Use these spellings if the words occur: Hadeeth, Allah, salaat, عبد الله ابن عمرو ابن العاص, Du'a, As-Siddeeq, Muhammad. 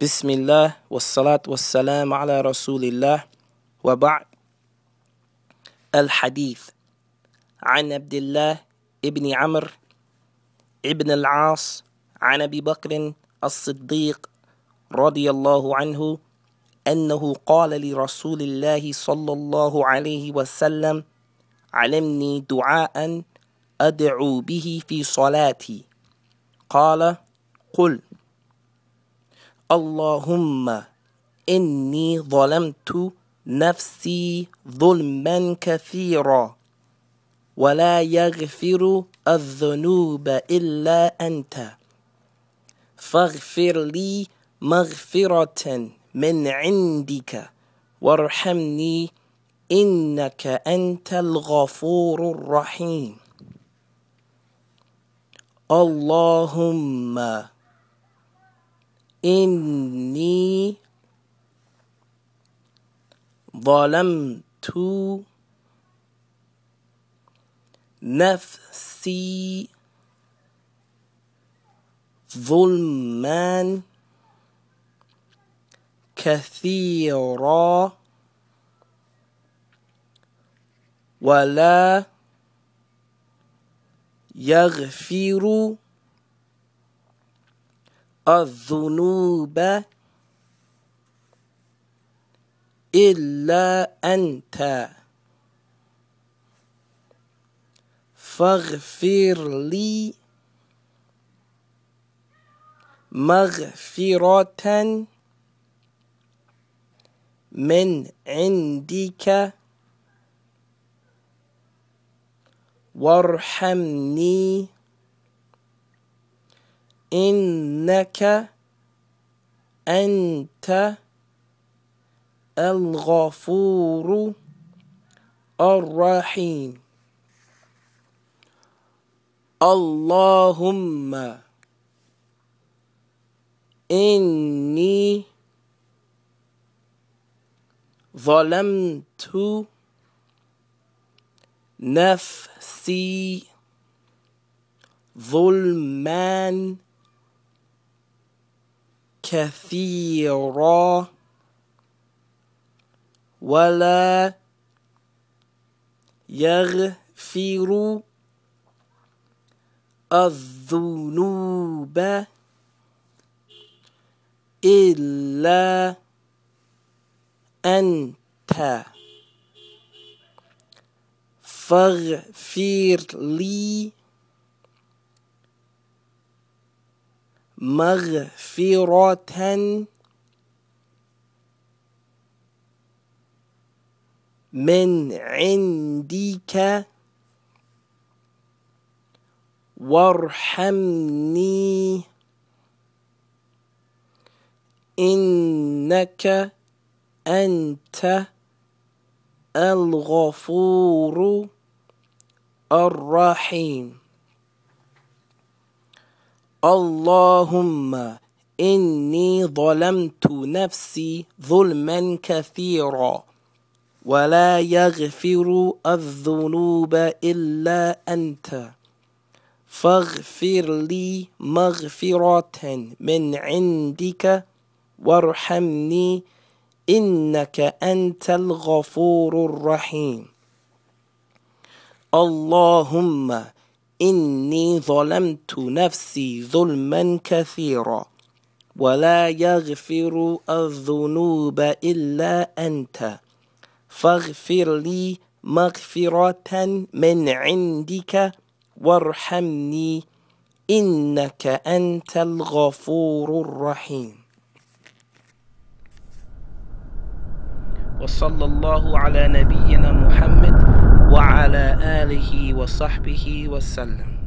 بسم الله والصلاة والسلام على رسول الله وبعد. الحديث عن عبد الله ابن عمرو ابن العاص عن أبي بكر الصديق رضي الله عنه أنه قال لرسول الله صلى الله عليه وسلم: علمني دعاء أدعو به في صلاتي. قال: قل اللهم إني ظلمت نفسي ظلما كثيرا ولا يغفر الذنوب إلا أنت، فاغفر لي مغفرة من عندك وارحمني إنك أنت الغفور الرحيم. اللهم إني ظلمت نفسي ظلما كثيرا ولا يغفر الذنوب إلا أنت، فاغفر لي مغفرة من عندك وارحمني إنك أنت الغفور الرحيم. اللهم إني ظلمت نفسي ظلما كثيرا ولا يغفر الذنوب إلا أنت، فاغفر لي مغفرة من عندك وارحمني إنك أنت الغفور الرحيم. اللهم إني ظلمت نفسي ظلما كثيرا ولا يغفر الذنوب إلا أنت، فاغفر لي مغفرة من عندك وارحمني إنك أنت الغفور الرحيم. اللهم إني ظلمت نفسي ظلما كثيرا ولا يغفر الذنوب إلا أنت، فاغفر لي مغفرة من عندك وارحمني إنك أنت الغفور الرحيم. وصلى الله على نبينا محمد وعلى آله وصحبه وسلم.